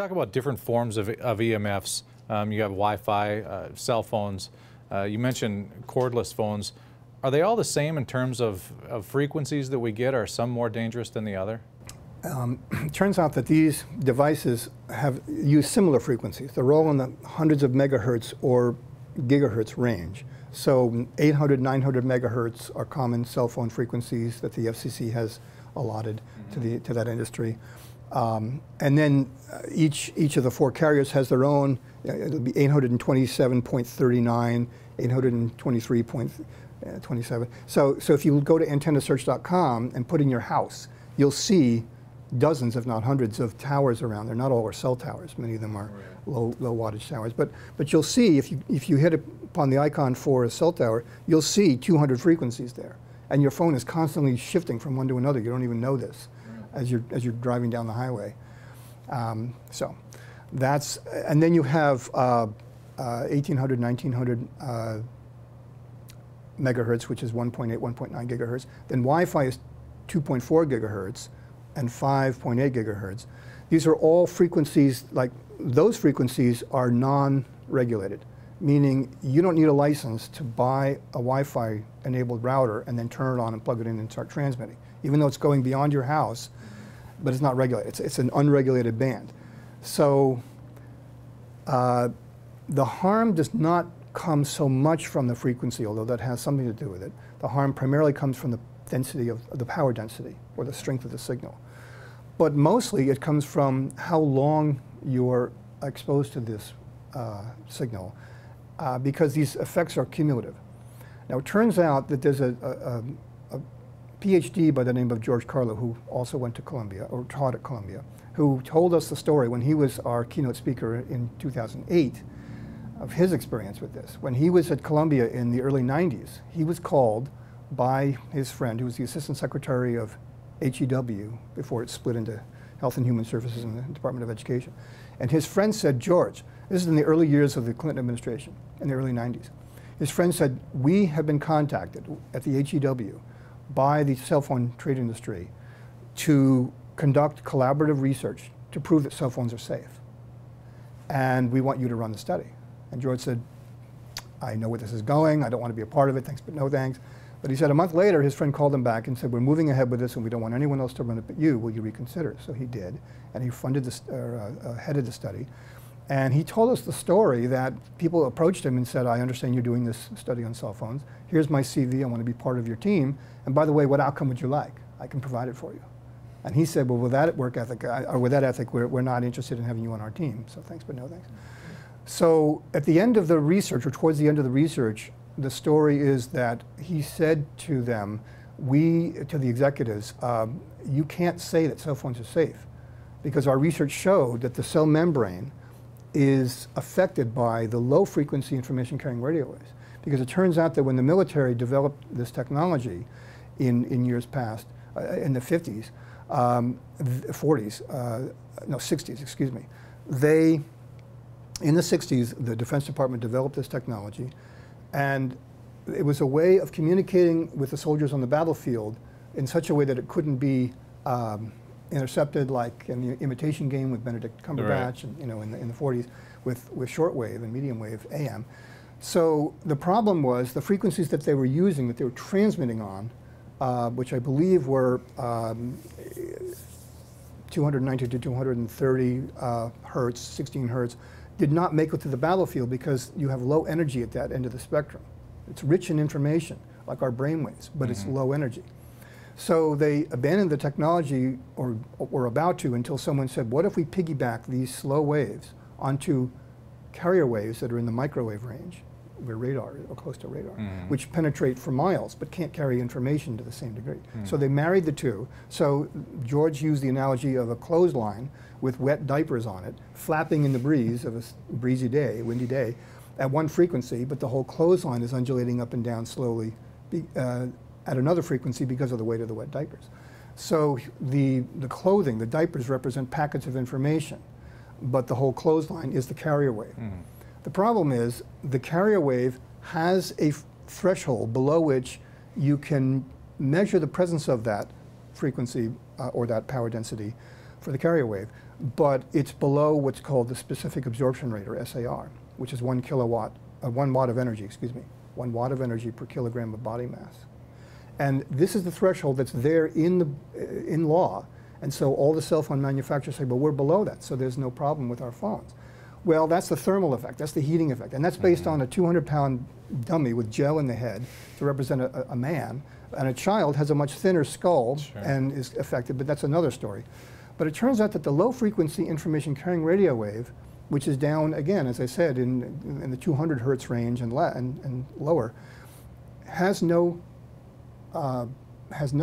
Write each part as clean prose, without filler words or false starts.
talk about different forms of EMFs. You have Wi-Fi, cell phones. You mentioned cordless phones. Are they all the same in terms of frequencies that we get? Are some more dangerous than the other? It turns out that these devices use similar frequencies. They're all in the hundreds of megahertz or gigahertz range. So 800, 900 megahertz are common cell phone frequencies that the FCC has allotted to that industry. And then each of the four carriers has their own. It'll be 827.39, 823.27. So if you go to AntennaSearch.com and put in your house, you'll see dozens, if not hundreds, of towers around there. Not all are cell towers. Many of them are low wattage towers. But you'll see, if you hit upon the icon for a cell tower, you'll see 200 frequencies there. And your phone is constantly shifting from one to another. You don't even know this as you're driving down the highway. So that's, and then you have 1800, 1900 megahertz, which is 1.8, 1.9 gigahertz. Then Wi-Fi is 2.4 gigahertz and 5.8 gigahertz. These are all frequencies, like those frequencies are non-regulated, meaning you don't need a license to buy a Wi-Fi enabled router and then turn it on and plug it in and start transmitting, even though it's going beyond your house, but it's not regulated. It's an unregulated band. So the harm does not come so much from the frequency, although that has something to do with it. The harm primarily comes from the density of the power density or the strength of the signal. But mostly it comes from how long you're exposed to this signal, because these effects are cumulative. Now it turns out that there's a PhD by the name of George Carlo, who also went to Columbia, or taught at Columbia, who told us the story when he was our keynote speaker in 2008 of his experience with this. When he was at Columbia in the early 90s, he was called by his friend, who was the Assistant Secretary of HEW, before it split into Health and Human Services and the Department of Education. And his friend said, George, this is in the early years of the Clinton administration, in the early 90s. His friend said, we have been contacted at the HEW by the cell phone trade industry to conduct collaborative research to prove that cell phones are safe. And we want you to run the study. And George said, I know where this is going. I don't want to be a part of it. Thanks, but no thanks. But he said a month later, his friend called him back and said, we're moving ahead with this and we don't want anyone else to run it but you. Will you reconsider? So he did, and he funded this, headed the study. And he told us the story that people approached him and said, I understand you're doing this study on cell phones. Here's my CV. I want to be part of your team. And by the way, what outcome would you like? I can provide it for you. And he said, well, with that work ethic, or with that ethic, we're not interested in having you on our team. So thanks, but no thanks. So at the end of the research, or towards the end of the research, the story is that he said to them, to the executives, you can't say that cell phones are safe because our research showed that the cell membrane is affected by the low frequency information carrying radio waves. Because it turns out that when the military developed this technology in years past, in the 50s, 40s, no, 60s, excuse me, in the 60s, the Defense Department developed this technology. And it was a way of communicating with the soldiers on the battlefield in such a way that it couldn't be intercepted, like in the imitation game with Benedict Cumberbatch, and, you know, in the 40s with shortwave and medium wave AM. So the problem was the frequencies that they were using, that they were transmitting on, which I believe were 290 to 230 hertz, 16 hertz, did not make it to the battlefield because you have low energy at that end of the spectrum. It's rich in information, like our brainwaves, but it's low energy. So they abandoned the technology, or were about to, until someone said, what if we piggyback these slow waves onto carrier waves that are in the microwave range, where radar, or close to radar, which penetrate for miles but can't carry information to the same degree. So they married the two. So George used the analogy of a clothesline with wet diapers on it, flapping in the breeze of a breezy day, windy day, at one frequency, but the whole clothesline is undulating up and down slowly at another frequency because of the weight of the wet diapers. So the clothing, the diapers represent packets of information, but the whole clothesline is the carrier wave. The problem is the carrier wave has a threshold below which you can measure the presence of that frequency or that power density for the carrier wave. but it's below what's called the specific absorption rate, or SAR, which is 1 watt of energy, excuse me, 1 watt of energy per kilogram of body mass. And this is the threshold that's there in law. And so all the cell phone manufacturers say, well, we're below that, so there's no problem with our phones. Well, that's the thermal effect, that's the heating effect, and that's based on a 200-pound dummy with gel in the head to represent a man, and a child has a much thinner skull and is affected, but that's another story. But it turns out that the low-frequency information-carrying radio wave, which is down, again, as I said, in the 200 hertz range and lower, has no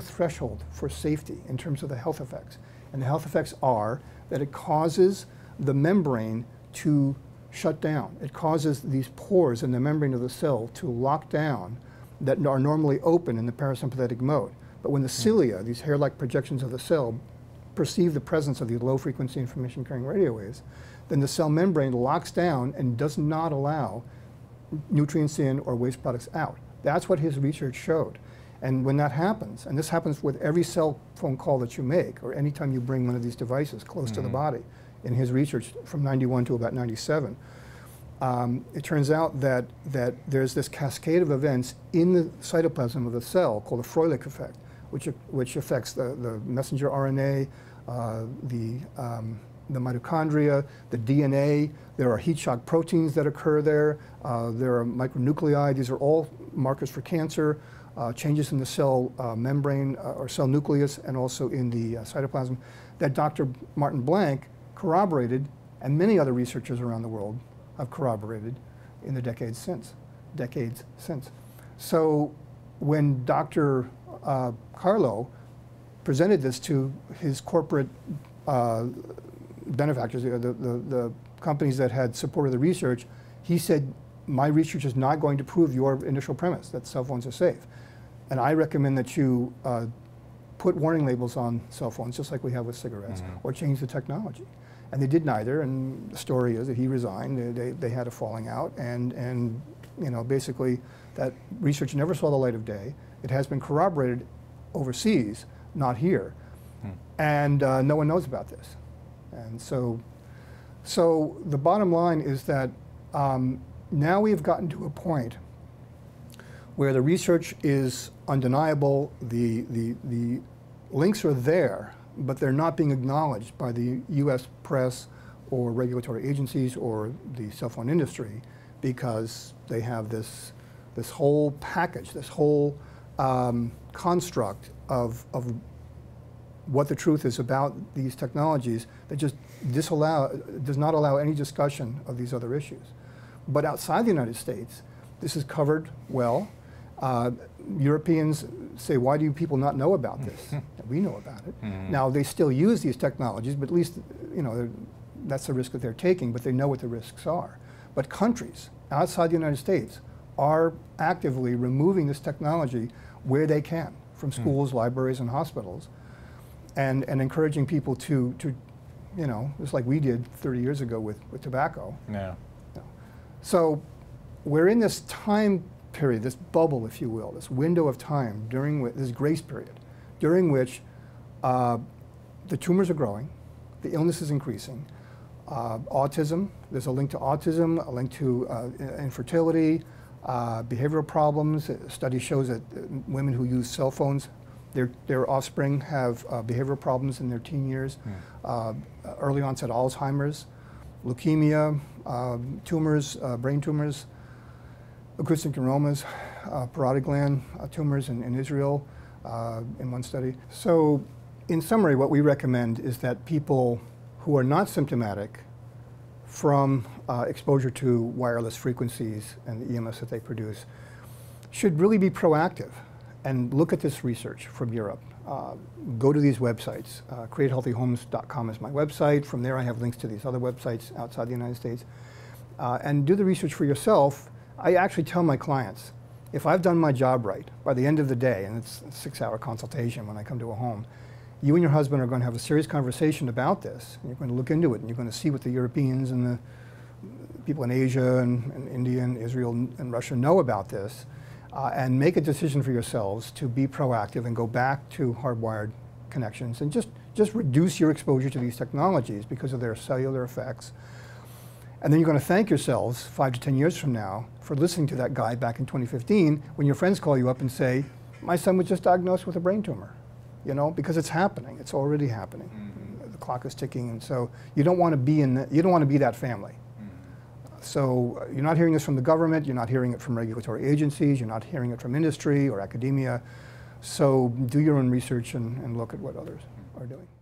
threshold for safety in terms of the health effects. And the health effects are that it causes the membrane to shut down. It causes these pores in the membrane of the cell to lock down that are normally open in the parasympathetic mode. But when the cilia, these hair-like projections of the cell, perceive the presence of these low-frequency information-carrying radio waves, then the cell membrane locks down and does not allow nutrients in or waste products out. That's what his research showed. And when that happens, and this happens with every cell phone call that you make, or anytime you bring one of these devices close to the body, in his research from 91 to about 97, it turns out that there's this cascade of events in the cytoplasm of the cell called the Froelich effect, which affects the messenger RNA, the mitochondria, the DNA. There are heat shock proteins that occur there. There are micronuclei. These are all markers for cancer, changes in the cell membrane or cell nucleus, and also in the cytoplasm that Dr. Martin Blank corroborated, and many other researchers around the world have corroborated in the decades since. So when Dr. Carlo presented this to his corporate benefactors, the companies that had supported the research, he said, my research is not going to prove your initial premise that cell phones are safe. And I recommend that you put warning labels on cell phones, just like we have with cigarettes, or change the technology. And they did neither, and the story is that he resigned. They had a falling out, and you know, basically that research never saw the light of day. It has been corroborated overseas, not here. And no one knows about this. And so the bottom line is that now we've gotten to a point where the research is undeniable, the links are there, but they're not being acknowledged by the US press or regulatory agencies or the cell phone industry, because they have this whole package, this whole construct of what the truth is about these technologies that just does not allow any discussion of these other issues. But outside the United States, this is covered well. Europeans say, why do people not know about this? We know about it. Now, they still use these technologies, but at least, you know, that's the risk that they're taking, but they know what the risks are. But countries outside the United States are actively removing this technology where they can from schools, libraries, and hospitals, and encouraging people to, you know, just like we did 30 years ago with tobacco. Yeah. So we're in this time period, this bubble, if you will, this window of time, during this grace period, during which the tumors are growing, the illness is increasing, autism, there's a link to autism, a link to infertility, behavioral problems. A study shows that women who use cell phones, their offspring have behavioral problems in their teen years, early onset Alzheimer's, leukemia, tumors, brain tumors, acoustic neuromas, parotid gland tumors in Israel in one study. So in summary, what we recommend is that people who are not symptomatic from exposure to wireless frequencies and the EMFs that they produce should really be proactive and look at this research from Europe. Go to these websites. CreateHealthyHomes.com is my website. From there, I have links to these other websites outside the United States. And do the research for yourself. I actually tell my clients, if I've done my job right, by the end of the day, and it's a 6-hour consultation when I come to a home, you and your husband are going to have a serious conversation about this. And you're going to look into it, and you're going to see what the Europeans and the people in Asia and India and Israel and Russia know about this. And make a decision for yourselves to be proactive and go back to hardwired connections and just Just reduce your exposure to these technologies because of their cellular effects. And then you're going to thank yourselves 5 to 10 years from now for listening to that guy back in 2015 when your friends call you up and say, my son was just diagnosed with a brain tumor, you know, because it's happening. It's already happening. Mm-hmm. The clock is ticking, and so you don't want to be in you don't want to be that family. Mm-hmm. So you're not hearing this from the government. You're not hearing it from regulatory agencies. You're not hearing it from industry or academia. So do your own research and look at what others are doing.